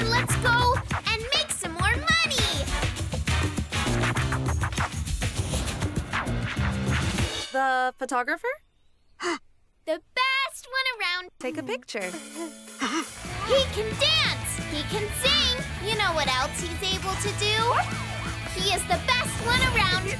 and let's go and make some more money! The photographer? The best one around! Take a picture. He can dance! He can sing! You know what else he's able to do? He is the best one around!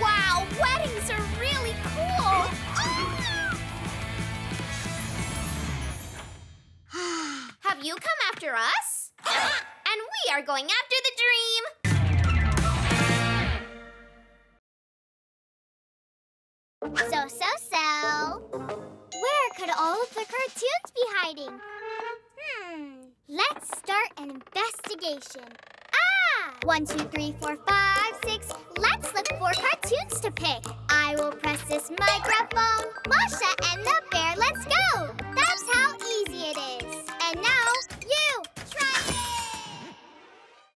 Wow, weddings are really cool! Have you come after us? And we are going after the dream! So. Where could all of the cartoons be hiding? Let's start an investigation. 1, 2, 3, 4, 5, 6. Let's look for cartoons to pick. I will press this microphone. Masha and